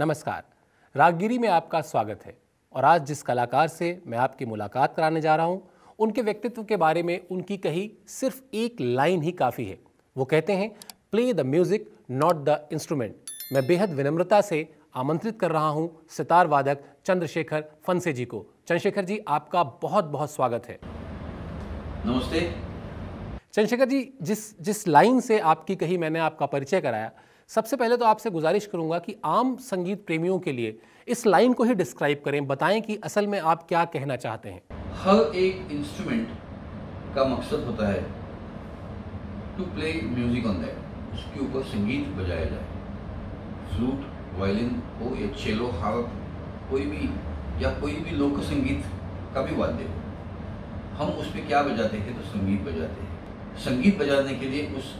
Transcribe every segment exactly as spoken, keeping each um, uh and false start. नमस्कार, रागगिरी में आपका स्वागत है और आज जिस कलाकार से मैं आपकी मुलाकात कराने जा रहा हूं, उनके व्यक्तित्व के बारे में उनकी कही सिर्फ एक लाइन ही काफ़ी है। वो कहते हैं, play the music not the instrument. मैं बेहद विनम्रता से आमंत्रित कर रहा हूं सितार वादक चंद्रशेखर फनसे जी को। चंद्रशेखर जी, आपका बहुत बहुत स्वागत है। नमस्ते चंद्रशेखर जी। जिस जिस लाइन से आपकी कही मैंने आपका परिचय कराया, सबसे पहले तो आपसे गुजारिश करूंगा कि आम संगीत प्रेमियों के लिए इस लाइन को ही डिस्क्राइब करें, बताएं कि असल में आप क्या कहना चाहते हैं। हर एक इंस्ट्रूमेंट का मकसद होता है to play music on that, उसके ऊपर संगीत बजाया जाए। फ्लूट, वायलिन हो या चेलो, हार्प, कोई भी या कोई भी लोक संगीत का भी वाद्य हो, हम उस पर क्या बजाते हैं तो संगीत बजाते हैं। संगीत बजाने के लिए उस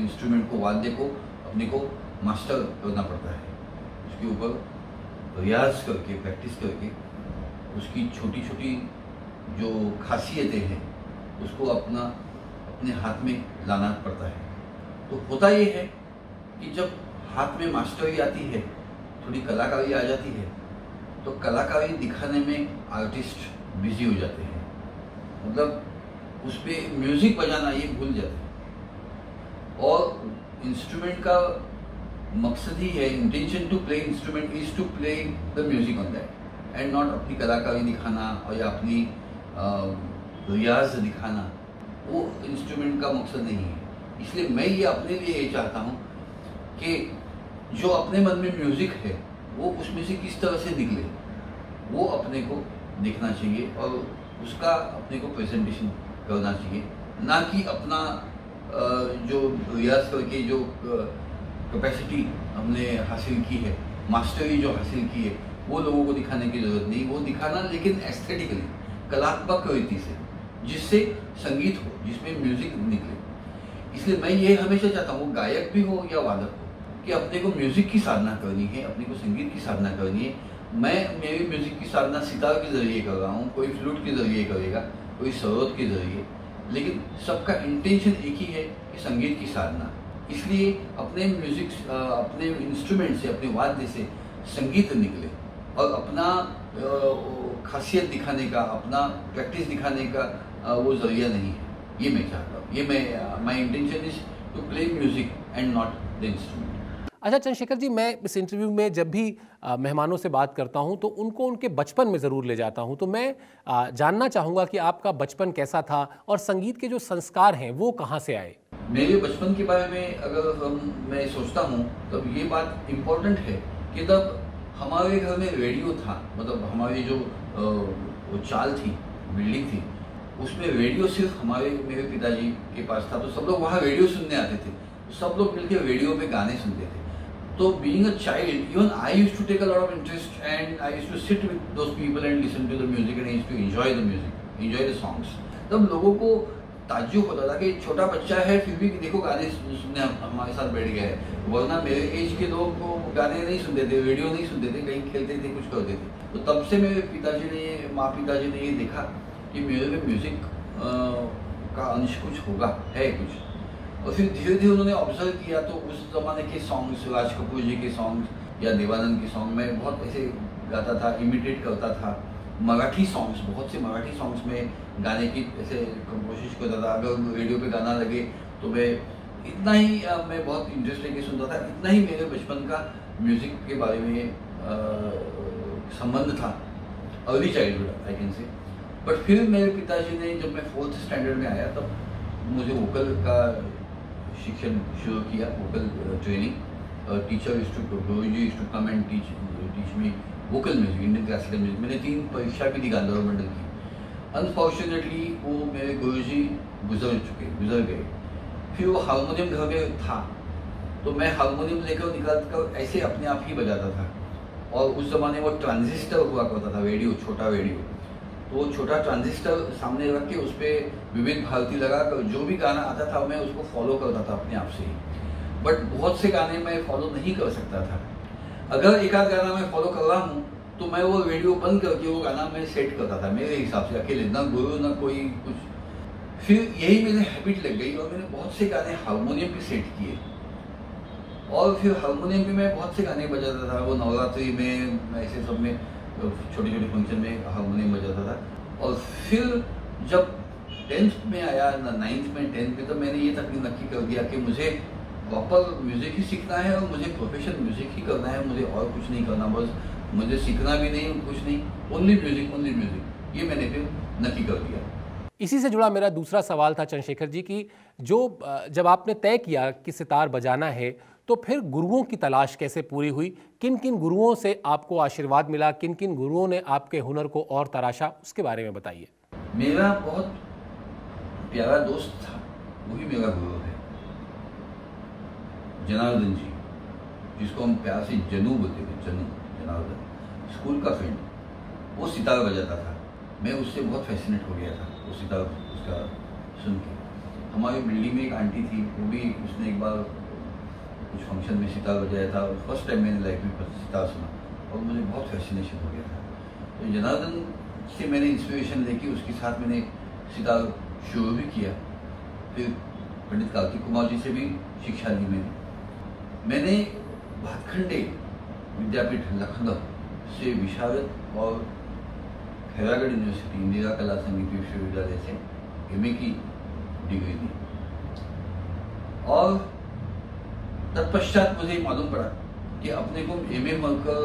इंस्ट्रूमेंट को, वाद्य को, अपने को मास्टर करना पड़ता है। उसके ऊपर रियाज करके, प्रैक्टिस करके, उसकी छोटी छोटी जो खासियतें हैं उसको अपना अपने हाथ में लाना पड़ता है। तो होता ये है कि जब हाथ में मास्टरी आती है, थोड़ी कलाकारी आ जाती है, तो कलाकारी दिखाने में आर्टिस्ट बिजी हो जाते हैं। मतलब उस पर म्यूज़िक बजाना ये भूल जाते हैं। और इंस्ट्रूमेंट का मकसद ही है, intention to play instrument is to play the music on that and not अपनी कलाकारी दिखाना और या अपनी रियाज दिखाना। वो इंस्ट्रूमेंट का मकसद नहीं है। इसलिए मैं ये अपने लिए ये चाहता हूँ कि जो अपने मन में म्यूज़िक है वो उसमें से किस तरह से निकले, वो अपने को देखना चाहिए और उसका अपने को प्रेजेंटेशन करना चाहिए, ना कि अपना जो रियाज करके जो कैपेसिटी हमने हासिल की है, मास्टरी जो हासिल की है, वो लोगों को दिखाने की ज़रूरत नहीं। वो दिखाना लेकिन एस्थेटिकली, कलात्मक रीति से, जिससे संगीत हो, जिसमें म्यूज़िक निकले। इसलिए मैं ये हमेशा चाहता हूँ, गायक भी हो या वादक, कि अपने को म्यूज़िक की साधना करनी है, अपने को संगीत की साधना करनी है। मैं मेरी म्यूज़िक की साधना सितार के जरिए कर रहा हूँ, कोई फ्लूट के जरिए करेगा, कोई सरोद के जरिए, लेकिन सबका इंटेंशन एक ही है कि संगीत की साधना। इसलिए अपने म्यूज़िक, अपने इंस्ट्रूमेंट से, अपने वाद्य से संगीत निकले और अपना खासियत दिखाने का, अपना प्रैक्टिस दिखाने का वो जरिया नहीं है। ये मैं चाहता हूँ, ये मैं, my intention is to play music and not the instrument. अच्छा चंद्रशेखर जी, मैं इस इंटरव्यू में जब भी आ, मेहमानों से बात करता हूं तो उनको उनके बचपन में ज़रूर ले जाता हूं, तो मैं आ, जानना चाहूंगा कि आपका बचपन कैसा था और संगीत के जो संस्कार हैं वो कहां से आए। मेरे बचपन के बारे में अगर हम, मैं सोचता हूं तब ये बात इम्पोर्टेंट है कि तब हमारे घर में रेडियो था। मतलब हमारी जो आ, चाल थी, बिल्डिंग थी, उसमें रेडियो सिर्फ हमारे, मेरे पिताजी के पास था, तो सब लोग वहाँ रेडियो सुनने आते थे, सब लोग मिलकर रेडियो में गाने सुनते थे। तो being a child, even I used to take a lot of interest and I used to sit with those people and listen to the music and I used to enjoy the music, enjoy the songs. तब लोगों को ताज्जुब होता था कि छोटा बच्चा है फिर भी देखो गाने सुनने हमारे साथ बैठ गया है, वरना मेरे एज के लोग को गाने नहीं सुनते थे, वीडियो नहीं सुनते थे, कहीं खेलते थे, कुछ करते थे। तो तब से मेरे पिताजी ने, माँ पिताजी ने ये देखा कि मेरे में म्यूज़िक का अंश कुछ होगा, है कुछ। और फिर धीरे धीरे उन्होंने ऑब्जर्व किया, तो उस ज़माने के सॉन्ग्स, राज कपूर जी के सॉन्ग्स या देवानंद के सॉन्ग मैं बहुत ऐसे गाता था, इमिटेट करता था। मराठी सॉन्ग्स, बहुत से मराठी सॉन्ग्स में गाने की ऐसे कोशिश करता था। अगर रेडियो पे गाना लगे तो मैं इतना ही, मैं बहुत इंटरेस्ट लेके सुनता था। इतना ही मेरे बचपन का म्यूज़िक के बारे में आ, संबंध था, early childhood I can say. But फिर मेरे पिताजी ने, जब मैं फोर्थ स्टैंडर्ड में आया तब मुझे वोकल का शिक्षण शुरू किया, vocal training. Teacher is to Guruji is to come and teach teach me vocal music, Indian classical music. मैंने तीन परीक्षा भी दी गांधर्व मंडल की। अनफॉर्चुनेटली वो मेरे गुरुजी गुजर चुके गुजर गए। फिर वो हारमोनियम घर में था, तो मैं हारमोनियम लेकर निकाल कर ऐसे अपने आप ही बजाता था। और उस ज़माने वो ट्रांजिस्टर हुआ करता था, रेडियो, छोटा रेडियो, वो छोटा ट्रांजिस्टर सामने रख के उस पर विविध भारती लगा कर जो भी गाना आता था मैं उसको फॉलो करता था अपने आप से ही। बट बहुत से गाने मैं फॉलो नहीं कर सकता था। अगर एक आध गाना मैं फॉलो कर रहा हूँ तो मैं वो रेडियो बंद करके वो गाना मैं सेट करता था मेरे हिसाब से, अकेले, ना गुरु ना कोई कुछ। फिर यही मेरी हैबिट लग गई और मैंने बहुत से गाने हारमोनियम पर सेट किए और फिर हारमोनियम भी मैं बहुत से गाने बजाता था, वो नवरात्रि में ऐसे सब में छोटे छोटे फंक्शन में हारमोनियम बजाता था। और फिर जब टेंथ में आया, नाइन्थ में टेंथ में, तो मैंने ये तक नक्की कर दिया कि मुझे प्रॉपर म्यूज़िक ही सीखना है और मुझे प्रोफेशन म्यूज़िक ही करना है, मुझे और कुछ नहीं करना, बस मुझे सीखना भी नहीं कुछ नहीं, ओनली म्यूज़िक ओनली म्यूज़िक, ये मैंने फिर नक्की कर दिया। इसी से जुड़ा मेरा दूसरा सवाल था चंद्रशेखर जी कि जो जब आपने तय किया कि सितार बजाना है तो फिर गुरुओं की तलाश कैसे पूरी हुई, किन किन गुरुओं से आपको आशीर्वाद मिला, किन किन गुरुओं ने आपके हुनर को और तराशा, उसके बारे में बताइए। मेरा बहुत प्यारा दोस्त था, वही मेरा गुरु है, जनार्दन जी, जिसको हम प्यार से जनू बोलते थे, जनू जनार्दन, स्कूल का फ्रेंड, वो सितार बजाता था, मैं उससे बहुत फैसिनेट हो गया था वो सितार उसका सुन के। हमारी बिल्डिंग में एक आंटी थी, वो भी उसने एक बार कुछ फंक्शन में सितार बजाया था, फर्स्ट टाइम मैंने लाइफ में सितार सुना और मुझे बहुत फैसिनेशन हो गया था। तो जनार्दन से मैंने इंस्पिरेशन लेके उसके साथ मैंने सितार शुरू भी किया, फिर पंडित कार्तिक कुमार जी से भी शिक्षा ली मैंने। मैंने भातखंडे विद्यापीठ लखनऊ से विशारद और खैरागढ़ यूनिवर्सिटी इंदिरा कला संगीत विश्वविद्यालय से एम ए की डिग्री ली और तत्पश्चात मुझे मालूम पड़ा कि अपने को एम ए बनकर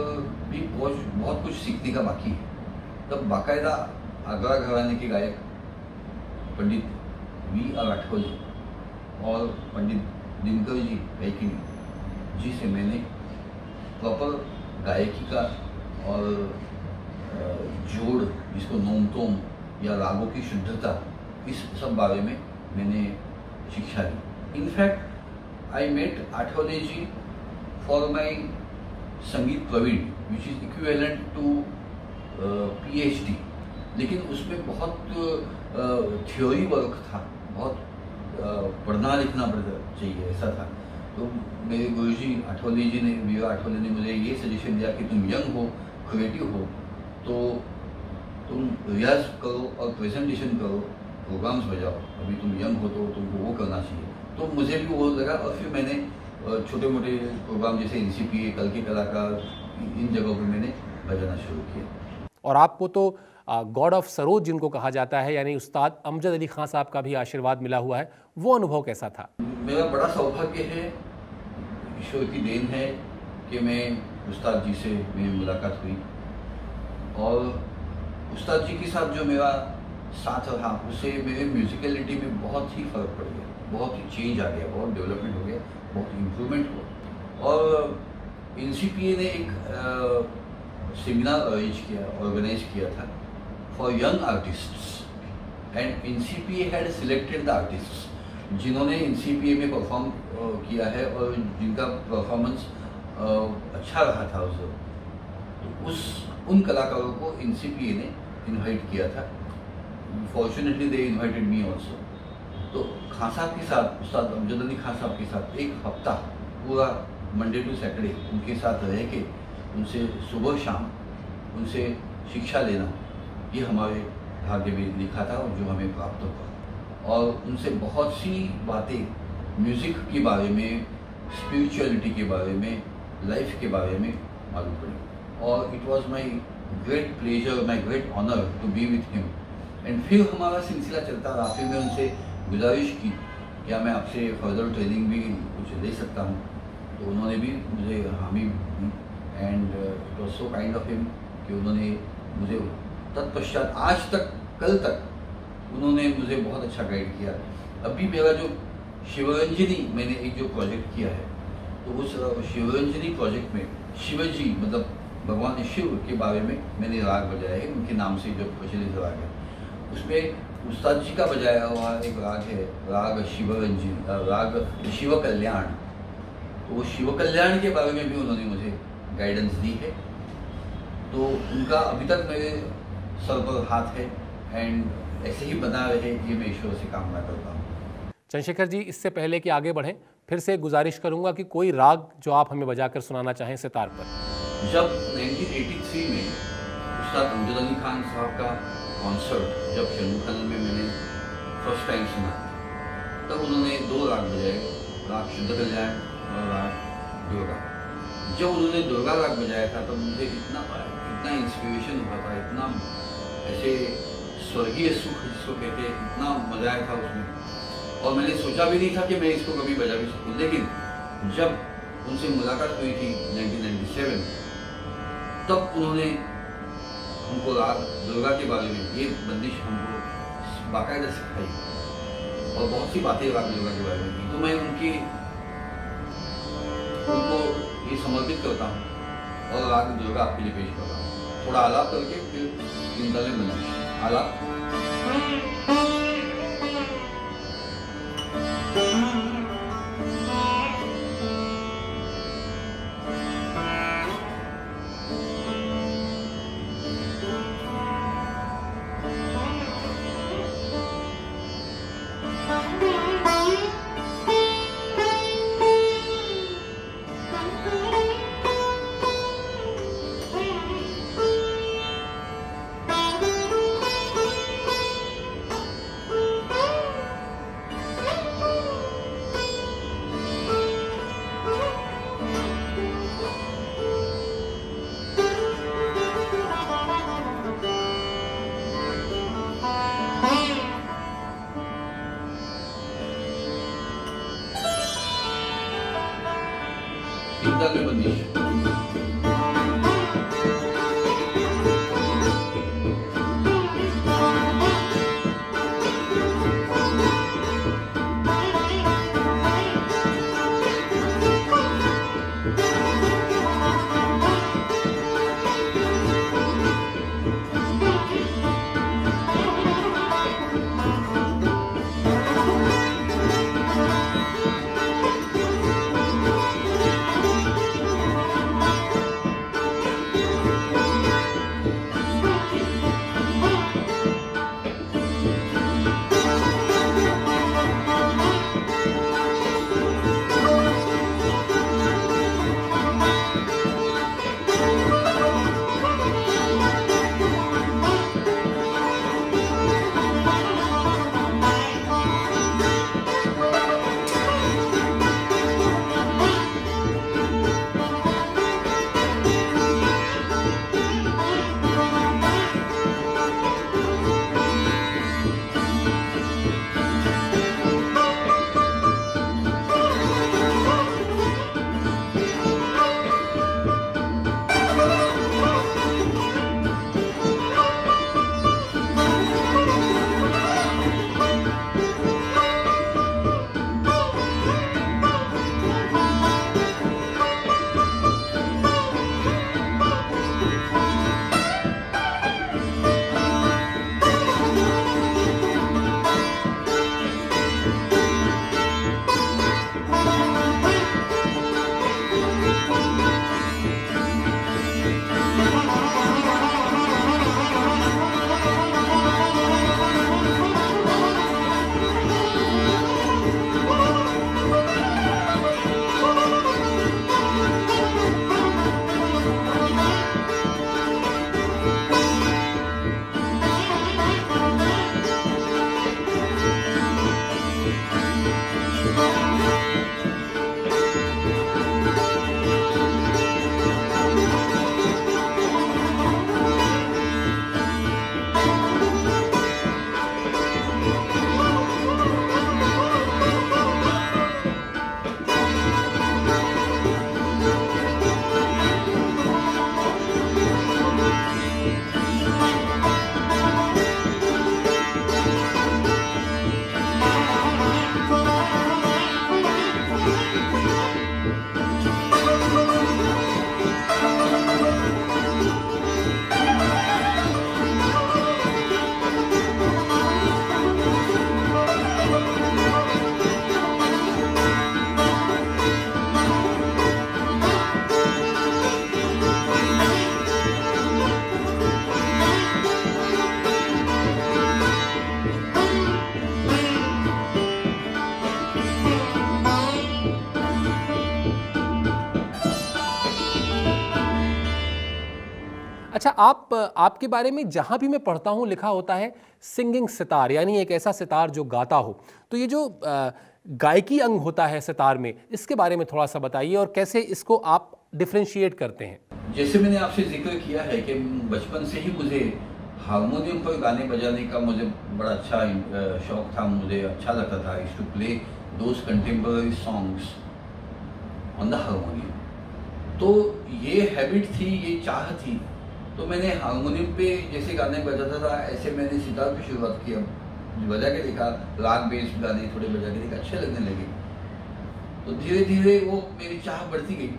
भी बहुत कुछ सीखने का बाकी है। तब बाकायदा आगरा घराने के गायक पंडित वी अठकोली और पंडित दिनकर जी वैकिल जी से मैंने प्रॉपर गायकी का और जोड़, जिसको नोम तोम या रागों की शुद्धता, इस सब बारे में मैंने शिक्षा ली। In fact I met Athavale ji for my Sangeet Praveen which is equivalent to PhD, लेकिन उसमें बहुत थ्योरी वर्क था, बहुत पढ़ना लिखना पड़ता चाहिए ऐसा था। तो मेरे गुरुजी आठवले जी ने वीरा आठवले ने मुझे ये सजेशन दिया कि तुम यंग हो, क्रिएटिव हो, तो तुम रियाज करो और प्रेजेंटेशन करो, प्रोग्राम्स बजाओ, अभी तुम यंग हो तो तुमको वो करना चाहिए। तो मुझे भी वो लगा और फिर मैंने छोटे मोटे प्रोग्राम जैसे एनसीपीए, कल के कलाकार, इन जगहों पर मैंने बजाना शुरू किया। और आपको तो गॉड ऑफ सरोज जिनको कहा जाता है, यानी उस्ताद अमजद अली खान साहब का भी आशीर्वाद मिला हुआ है, वो अनुभव कैसा था? मेरा बड़ा सौभाग्य है, ईश्वर की देन है कि मैं उस्ताद जी से मेरी मुलाकात हुई और उस्ताद जी के साथ जो मेरा साथ रहा उससे मेरे म्यूजिकलिटी में बहुत ही फर्क पड़ गया, बहुत ही चेंज आ गया, बहुत डेवलपमेंट हो गया, बहुत इम्प्रूवमेंट हुआ। और एनसीपीए ने एक सेमिनार अरेंज किया ऑर्गेनाइज किया था for young artists and NCPA had selected the artists जिन्होंने एनसीपीए में परफॉर्म किया है और जिनका परफॉर्मेंस अच्छा रहा था उस तो उस उन कलाकारों को एनसीपीए ने इनवाइट किया था। Fortunately they invited me also. तो खान साहब के साथ, उस्ताद अमजद अली खान साहब के साथ एक हफ्ता पूरा मंडे टू सैटरडे उनके साथ रह के उनसे सुबह शाम उनसे शिक्षा लेना, ये हमारे भाग्य में लिखा था और जो हमें प्राप्त हुआ। और उनसे बहुत सी बातें म्यूज़िक के बारे में, स्पिरिचुअलिटी के बारे में, लाइफ के बारे में मालूम पड़ी और it was my great pleasure, my great honour to be with him. And फिर हमारा सिलसिला चलता रहा। फिर मैं उनसे गुजारिश की क्या मैं आपसे फर्दर ट्रेनिंग भी कुछ ले सकता हूँ, तो उन्होंने भी मुझे हामी and it was so kind of him कि उन्होंने मुझे तत्पश्चात आज तक, कल तक उन्होंने मुझे बहुत अच्छा गाइड किया। अभी मेरा जो शिवरंजनी मैंने एक जो प्रोजेक्ट किया है, तो उस शिवरंजनी प्रोजेक्ट में शिव जी मतलब भगवान शिव के बारे में मैंने राग बजाया है, उनके नाम से जो प्रचलित राग है, उसमें उस्ताद जी का बजाया हुआ एक राग है राग शिव एंजिनियर, राग शिव कल्याण। तो वो शिव कल्याण के बारे में भी उन्होंने मुझे गाइडेंस दी है। तो उनका अभी तक मेरे सर पर हाथ है एंड ऐसे ही बना रहे, ये मैं ईश्वर से कामना करता हूँ। चंद्रशेखर जी, इससे पहले कि आगे बढ़ें, फिर से गुजारिश करूँगा कि कोई राग जो आप हमें बजाकर सुनाना चाहें सितार पर। जब नाइनटीन एटी थ्री में उस्ताद अमजद अली खान साहब का कॉन्सर्ट जब शनूखल में मैंने फर्स्ट टाइम सुना, तब उन्होंने दो राग बजाए, राग शुद्ध कल्याण और राग दुर्गा, जब उन्होंने दुर्गा राग बजाया था तो मुझे इतना इतना इंस्पिरेशन हुआ था, इतना ऐसे स्वर्गीय सुख जिसको कहते हैं, इतना मजा आया था उसमें। और मैंने सोचा भी नहीं था कि मैं इसको कभी बजा भी सकूँ। लेकिन जब उनसे मुलाकात हुई थी नाइनटीन नाइन्टी सेवन, तब उन्होंने हमको राग दुर्गा के बारे में ये बंदिश हमको बाकायदा सिखाई और बहुत सी बातें राग दुर्गा के बारे में की। तो मैं उनकी उनको ये समर्पित करता हूँ और राग दुर्गा आपके लिए पेश करता हूँ। थोड़ा आलाप करके फिर निकालने बंदिश आलाप। आप आपके बारे में जहाँ भी मैं पढ़ता हूँ लिखा होता है सिंगिंग सितार, यानी एक ऐसा सितार जो गाता हो। तो ये जो गायकी अंग होता है सितार में, इसके बारे में थोड़ा सा बताइए और कैसे इसको आप डिफ्रेंशिएट करते हैं। जैसे मैंने आपसे जिक्र किया है कि बचपन से ही मुझे हारमोनियम पर गाने बजाने का मुझे बड़ा अच्छा शौक था, मुझे अच्छा लगता था। Is to play those contemporary songs on the harmonium, तो ये हैबिट थी, ये चाह थी। तो मैंने हारमोनियम पे जैसे गाने बजाता था ऐसे मैंने सितार पे शुरुआत किया, बजा के देखा, राग बेस गाने थोड़े बजा के देखा, अच्छे लगने लगे। तो धीरे धीरे वो मेरी चाह बढ़ती गई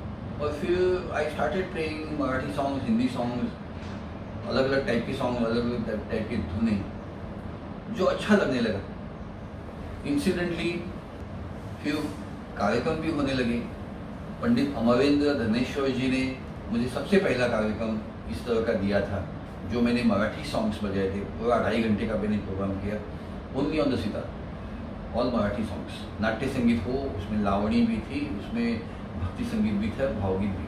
और फिर I started playing Marathi songs, Hindi songs, अलग अलग टाइप के सॉन्ग, अलग अलग टाइप के धुने, जो अच्छा लगने लगा। इंसिडेंटली फिर कार्यक्रम भी होने लगे। पंडित अमरेंद्र धनेश्वर जी ने मुझे सबसे पहला कार्यक्रम इस तरह का दिया था, जो मैंने मराठी सॉन्ग्स बजाए थे। पूरा ढाई घंटे का मैंने प्रोग्राम किया, only on the sitar, all Marathi songs. नाट्य संगीत हो, उसमें लावणी भी थी, उसमें भक्ति संगीत भी था, भावगीत भी।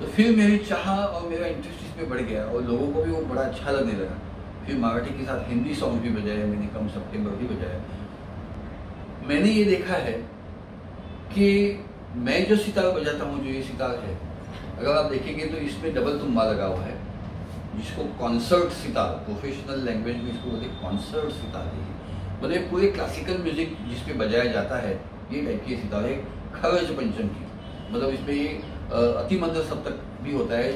तो फिर मेरी चाह और मेरा इंटरेस्ट इसमें बढ़ गया और लोगों को भी वो बड़ा अच्छा लगने लगा। फिर मराठी के साथ हिंदी सॉन्ग भी बजाया मैंने, कम सप्टेम्बर भी बजाया। मैंने ये देखा है कि मैं जो सितार बजाता हूँ, जो ये सितार है, अगर आप देखेंगे तो इसमें डबल तुम्बा लगा हुआ है, जिसको कॉन्सर्ट सितार, प्रोफेशनल लैंग्वेज में इसको बोलते हैं कॉन्सर्ट सितार। मतलब पूरे क्लासिकल म्यूजिक जिस पे बजाया जाता है, ये टाइप की सितार है। खरज पंचम की, मतलब इसमें अति मंत्र सप्तक भी होता है,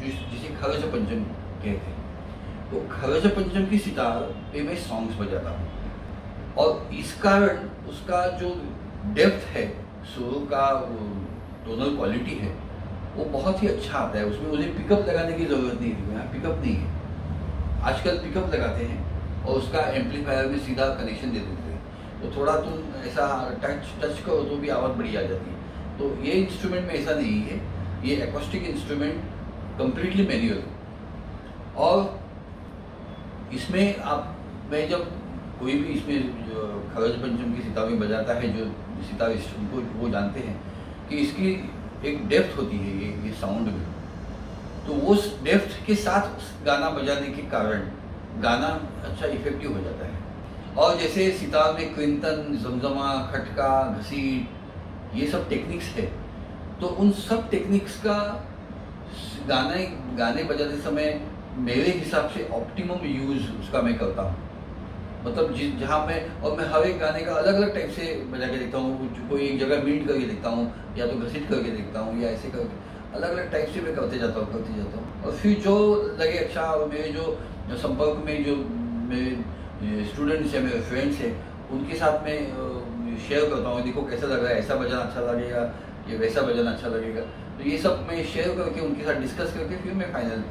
जिस जिसे खरज पंचम कहते हैं। तो खरज पंचम की सितार पे मैं सॉन्ग्स बजाता हूँ और इस कारण उसका जो डेप्थ है, सुर का टोनल क्वालिटी है, वो बहुत ही अच्छा आता है। उसमें मुझे पिकअप लगाने की ज़रूरत नहीं थी, यहाँ पिकअप नहीं है। आजकल पिकअप लगाते हैं और उसका एम्पलीफायर में सीधा कनेक्शन दे देते हैं, तो थोड़ा तुम ऐसा टच टच करो तो भी आवाज़ बढ़िया आ जाती है। तो ये इंस्ट्रूमेंट में ऐसा नहीं है, ये एकॉस्टिक इंस्ट्रूमेंट कम्प्लीटली मैन्युअल। और इसमें आप, मैं जब कोई भी इसमें खरज पंचम की सितार में बजाता है, जो सितार को वो जानते हैं कि इसकी एक डेप्थ होती है ये ये साउंड में, तो वो डेप्थ के साथ गाना बजाने के कारण गाना अच्छा इफेक्टिव हो जाता है। और जैसे सितार में क्विंटन, जमजमा, खटका, घसीट, ये सब टेक्निक्स है, तो उन सब टेक्निक्स का गाने गाने बजाते समय मेरे हिसाब से ऑप्टिमम यूज़ उसका मैं करता हूँ। मतलब जिस जहाँ मैं, और मैं हर एक गाने का अलग अलग टाइप से बजा के देखता हूँ, कोई एक जगह मीट करके देखता हूँ, या तो घसीट करके देखता हूँ, या ऐसे करके अलग अलग टाइप से मैं करते जाता हूँ करते जाता हूँ और फिर जो लगे अच्छा। और मेरे जो संपर्क में जो मेरे स्टूडेंट्स हैं, मेरे फ्रेंड्स हैं, उनके साथ मैं शेयर करता हूँ, देखो कैसा लग रहा है, ऐसा बजाना अच्छा लगेगा, ये वैसा बजाना अच्छा लगेगा। तो ये सब मैं शेयर करके, उनके साथ डिस्कस करके फिर मैं फाइनल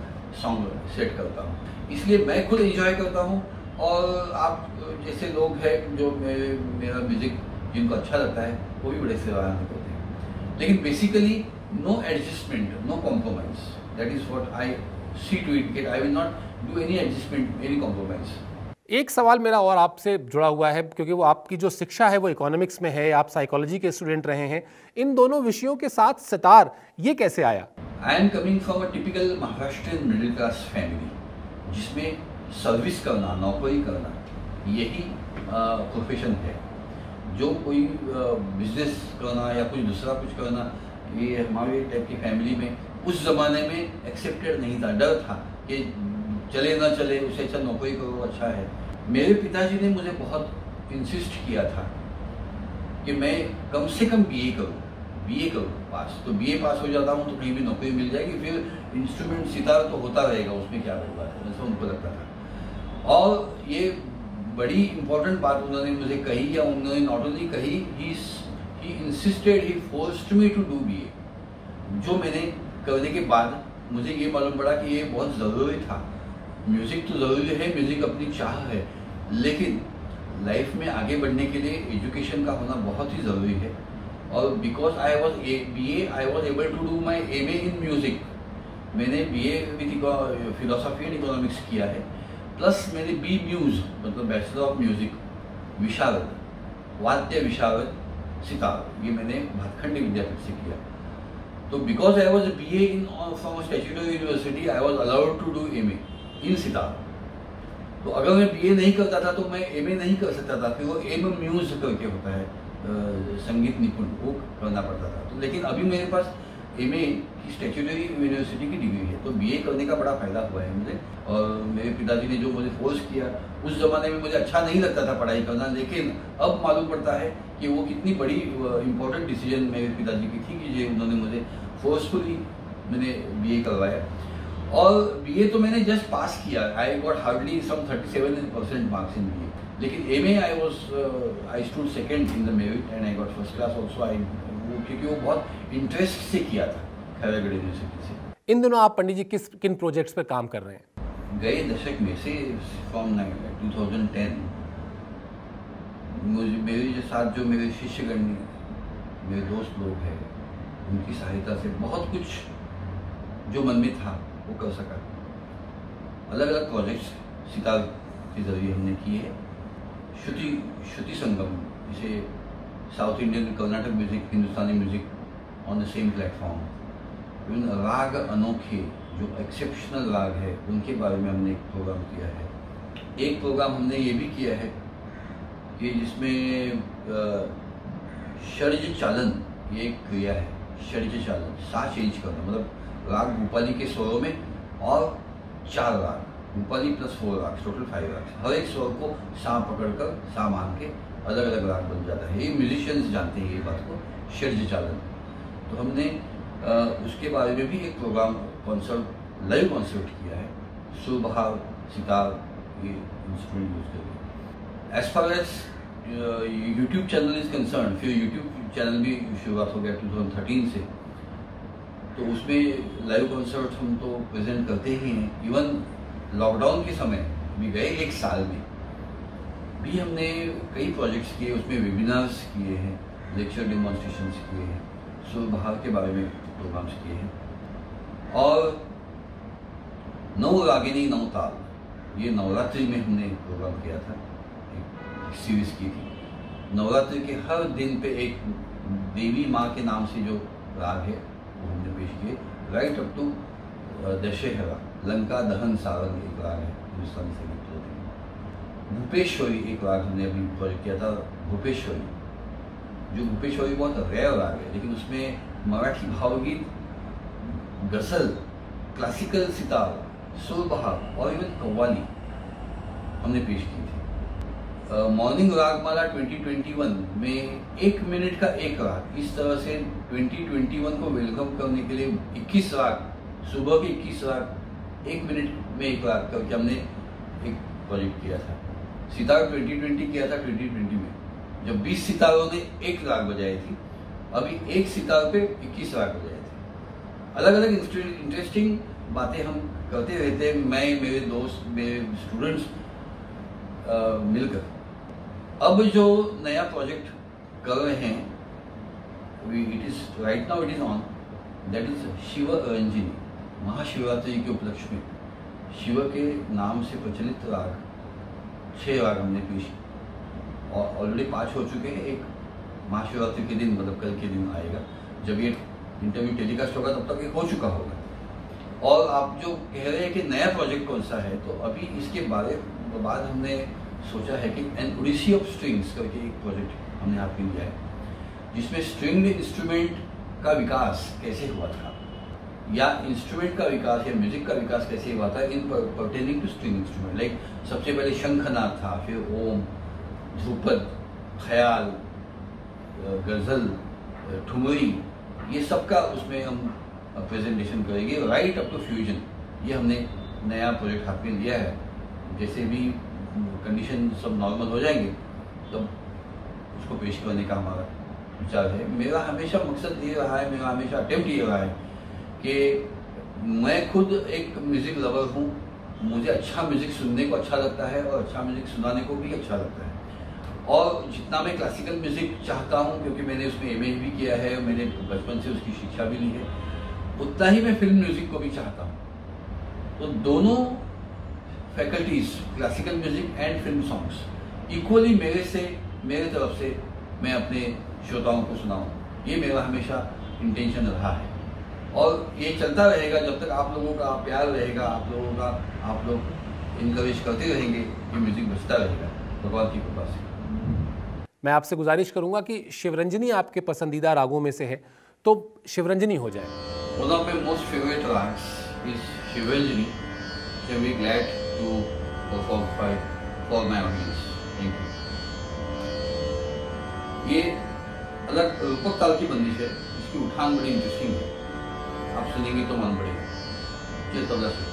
सॉन्ग सेट करता हूँ। इसलिए मैं खुद एंजॉय करता हूँ और आप जैसे लोग हैं जो मेरे मेरा म्यूज़िक जिनको अच्छा लगता है, वो भी बड़े सेवा होते हैं। लेकिन basically no adjustment, no compromise, that is what I see to it that I will not do any adjustment, any compromise. एक सवाल मेरा और आपसे जुड़ा हुआ है, क्योंकि वो आपकी जो शिक्षा है वो इकोनॉमिक्स में है, आप साइकोलॉजी के स्टूडेंट रहे हैं, इन दोनों विषयों के साथ सितार ये कैसे आया? I am coming from a typical Maharashtrian middle class family, जिसमें सर्विस करना, नौकरी करना, यही प्रोफेशन है। जो कोई बिजनेस करना या कुछ दूसरा कुछ करना, ये हमारे टाइप की फैमिली में उस ज़माने में एक्सेप्टेड नहीं था। डर था कि चले ना चले, उसे अच्छा नौकरी करो, अच्छा है। मेरे पिताजी ने मुझे बहुत इंसिस्ट किया था कि मैं कम से कम बीए करूँ, बीए करूँ पास। तो बीए पास हो जाता हूँ तो कहीं भी नौकरी मिल जाएगी, फिर इंस्ट्रूमेंट सितार तो होता रहेगा, उसमें क्या होगा, ऐसा उनको लगता था। और ये बड़ी इम्पोर्टेंट बात उन्होंने मुझे कही, या उन्होंने नॉट ओनली कही, he he insisted, he forced me to do BA. जो मैंने करने के बाद मुझे ये मालूम पड़ा कि ये बहुत ज़रूरी था। म्यूज़िक तो ज़रूरी है, म्यूज़िक अपनी चाह है, लेकिन लाइफ में आगे बढ़ने के लिए एजुकेशन का होना बहुत ही ज़रूरी है। और because I was a B A I was able to do my M A in music. मैंने B A with philosophy and economics किया है, प्लस मैंने बी म्यूज़, मतलब बैचलर ऑफ म्यूज़िक, विशारद, वाद्य विशारद, सितार, ये मैंने भातखंडे विद्यापीठ से किया। तो because I was B A in from statutory university, I was allowed to do M A in sitar. तो अगर मैं बीए नहीं करता था तो मैं एमए नहीं कर सकता था, क्योंकि वो एम म्यूज करके होता है संगीत निपुण, वो करना पड़ता था। तो लेकिन अभी मेरे पास एमए की स्टैट्यूटरी यूनिवर्सिटी की डिग्री है, तो बीए करने का बड़ा फायदा हुआ है मुझे। और मेरे पिताजी ने जो मुझे फोर्स किया, उस ज़माने में मुझे अच्छा नहीं लगता था पढ़ाई करना, लेकिन अब मालूम पड़ता है कि वो कितनी बड़ी इम्पोर्टेंट डिसीजन मेरे पिताजी की थी कि ये उन्होंने मुझे फोर्सफुली मैंने बीए करवाया। और बीए तो मैंने जस्ट पास किया, I got hardly some thirty seven percent marks in BA, लेकिन MA I was I stood second in the merit and I got first class also, I क्योंकि वो बहुत इंटरेस्ट से किया था खैरागढ़ यूनिवर्सिटी से। इन दिनों आप पंडित जी किस किन प्रोजेक्ट्स पर काम कर रहे हैं? गए दशक में से फ्रॉम टू थाउजेंड टेन मुझे मेरे साथ जो मेरे शिष्यगण मेरे दोस्त लोग हैं, उनकी सहायता से बहुत कुछ जो मन में था वो कर सका। अलग अलग प्रोजेक्ट्स सितार के जरिए हमने किए। श्रुति श्रुति संगम, जिसे south Indian Carnatic music, Hindustani music on the same platform, even राग अनोखे जो एक्सेप्शनल राग है, उनके बारे में हमने एक प्रोग्राम किया है। एक प्रोग्राम हमने ये भी किया है कि जिसमें शडज चालन, ये एक क्रिया है, शडज चालन, साथ चेंज करना, मतलब राग भूपाली के स्वरों में और चार राग भूपाली प्लस फोर राग, टोटल फाइव राग, हर एक स्वर को सा पकड़कर सा मान के अलग अलग राग बन जाता है। ये म्यूजिशियंस जानते हैं ये बात को, षड्ज चालन। तो हमने आ, उसके बारे में भी एक प्रोग्राम कॉन्सर्ट, लाइव कॉन्सर्ट किया है, सुबहार सितार ये इंस्ट्रूमेंट यूज करके। As far as YouTube channel is concern, फिर यूट्यूब चैनल भी शुरुआत हो गया टू थाउजेंड थर्टीन से, तो उसमें लाइव कॉन्सर्ट हम तो प्रेजेंट करते ही हैं। इवन लॉकडाउन के समय भी गए एक साल में भी हमने कई प्रोजेक्ट्स किए, उसमें वेबिनार्स किए हैं, लेक्चर डेमॉन्स्ट्रेशंस किए हैं, सुबहार के बारे में प्रोग्राम्स किए हैं। और नौ रागिनी नौ ताल, ये नवरात्रि में हमने प्रोग्राम किया था, एक सीरीज की थी। नवरात्रि के हर दिन पे एक देवी माँ के नाम से जो राग है हमने पेश किए, right up to Dussehra, Lanka दहन सारंग एक राग है हिंदुस्तानी संगीत होते हैं। भूपेश्वरी एक राग हमने अभी प्रोजेक्ट किया था, भूपेश्वरी, जो भूपेश्वरी बहुत रेयर राग है, लेकिन उसमें मराठी भावगीत, गजल, क्लासिकल सितार, सुरबहार और इवन कव्वाली हमने पेश की थी। मॉर्निंग रागमाला ट्वेंटी ट्वेंटी वन में एक मिनट का एक राग, इस तरह से ट्वेंटी ट्वेंटी वन को वेलकम करने के लिए इक्कीस राग, सुबह के इक्कीस राग एक मिनट में एक राग करके हमने एक प्रोजेक्ट किया था। सितार ट्वेंटी ट्वेंटी किया था ट्वेंटी ट्वेंटी में, जब बीस सितारों ने एक राग बजाई थी, अभी एक सितार पे इक्कीस राग बजाए थे। अलग अलग इंटरेस्टिंग बातें हम करते रहते हैं, मैं, मेरे दोस्त, मेरे स्टूडेंट्स मिलकर। अब जो नया प्रोजेक्ट कर रहे हैं, it is right now it is on, that is Shiv engineer. Mahashivratri के उपलक्ष्य में शिव के नाम से प्रचलित राग छः राग हमने पेश, और ऑलरेडी पाँच हो चुके हैं। एक महाशिवरात्रि के दिन, मतलब कल के दिन आएगा, जब ये इंटरव्यू टेलीकास्ट होगा तब तक ये हो चुका होगा। और आप जो कह रहे हैं कि नया प्रोजेक्ट कौन सा है, तो अभी इसके बारे बाद हमने सोचा है कि एन ओडिसी ऑफ स्ट्रिंग्स करके एक प्रोजेक्ट हमने आपके लिया है, जिसमें स्ट्रिंग इंस्ट्रूमेंट का विकास कैसे हुआ था, या इंस्ट्रूमेंट का विकास या म्यूजिक का विकास कैसे हुआ था in pertaining to string instrument. Like सबसे पहले शंखनाद था, फिर ओम, ध्रुपद, ख्याल, गजल, ठुमरी, ये सब का उसमें हम प्रेजेंटेशन करेंगे, राइट अप टू फ्यूजन। ये हमने नया प्रोजेक्ट हाथ में लिया है। जैसे भी कंडीशन सब नॉर्मल हो जाएंगे तब तो उसको पेश करने का हमारा विचार है। मेरा हमेशा मकसद ये रहा है, मेरा हमेशा अटेम्प्ट ये रहा है कि मैं खुद एक म्यूज़िक लवर हूँ, मुझे अच्छा म्यूज़िक सुनने को अच्छा लगता है और अच्छा म्यूज़िक सुनाने को भी अच्छा लगता है। और जितना मैं क्लासिकल म्यूज़िक चाहता हूँ, क्योंकि मैंने उसमें एम ए भी किया है, मैंने बचपन से उसकी शिक्षा भी ली है, उतना ही मैं फिल्म म्यूज़िक को भी चाहता हूँ। तो दोनों faculties, classical music and film songs, equally मेरे से मेरे तरफ से मैं अपने श्रोताओं को सुनाऊं, ये मेरा हमेशा इंटेंशन रहा है। और ये चलता रहेगा जब तक आप लोगों का प्यार रहेगा, आप लोगों का आप लोग इनकरेज करते रहेंगे, ये म्यूजिक बजता रहेगा भगवान की कृपा से। मैं आपसे गुजारिश करूंगा कि शिवरंजनी आपके पसंदीदा रागों में से है, तो शिवरंजनी हो जाए। One of my most favourite ragas is Shivranjani, I am glad to perform for my audience. Thank you. ये अलग रूपक ताल की बंदिश है, इसकी उठान बड़ी इंटरेस्टिंग है, आप सुनेंगे तो मन बढ़ेगा। ये तबला से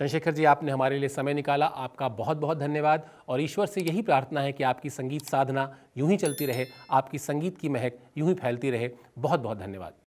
चंद्रशेखर जी, आपने हमारे लिए समय निकाला, आपका बहुत बहुत धन्यवाद। और ईश्वर से यही प्रार्थना है कि आपकी संगीत साधना यूं ही चलती रहे, आपकी संगीत की महक यूं ही फैलती रहे। बहुत बहुत धन्यवाद।